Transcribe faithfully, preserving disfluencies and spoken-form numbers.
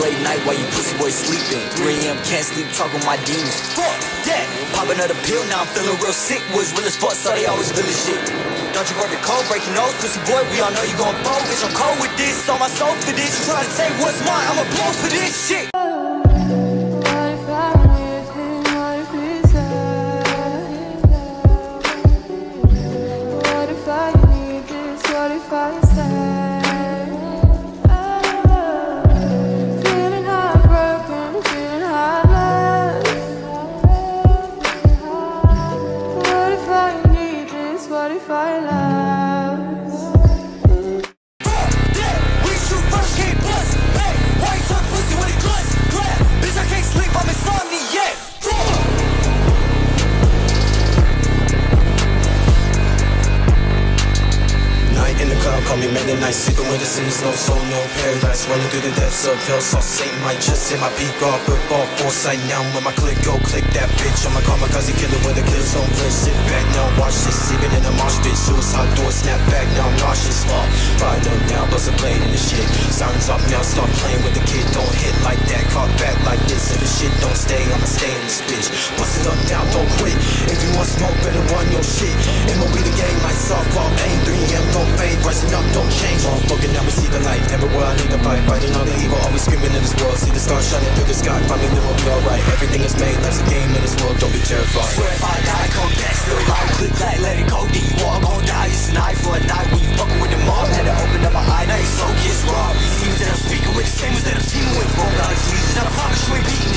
late night while you pussy boys sleeping. three A M can't sleep, talk with my demons. Fuck that! Pop another pill, now I'm feeling real sick. Was real as fuck, so they always feel this shit. Don't you work the code, break your nose, pussy boy. We all know you gon' fall, bitch, I'm cold with this. On my soul for this, you tryna take what's mine. I'ma blow for this shit. Call me man at night, sipping with the city's no soul, no paradise. Running through the depths of hell, so say my just hit my peak off, rip off foresight. Now when my click go, click that bitch. I'm a kamikaze killer with a kill zone glitch. Sit back now, watch this, sleeping in a mosh pit. Suicide door, snap back now, I'm nauseous. Uh, Ride up now, bust a blade in the shit. Sirens off now, stop playing with the kid. Don't hit like that, caught back like this. If the shit don't stay, I'ma stay in this bitch. Bust it up now, don't quit. If you want smoke, better run your shit. It won't be the game like softball, aim three A M, don't fade, rising up, don't change. Motherfucker, now we see the light. Everywhere I lead the fight, fighting all the evil, always screaming in this world. See the stars shining through the sky, finally then we'll be alright. Everything is made, life's a game in this world, don't be terrified. Swear if I die, come back, still alive. Click like, let it go, then you all gon' die. It's an eye for a night, when you fuckin' with the mob. Had to open up my eye, now you so gets robbed. These demons that I'm speaking with, the same ones that I'm teaming with. Roll out of season, I promise you ain't beating.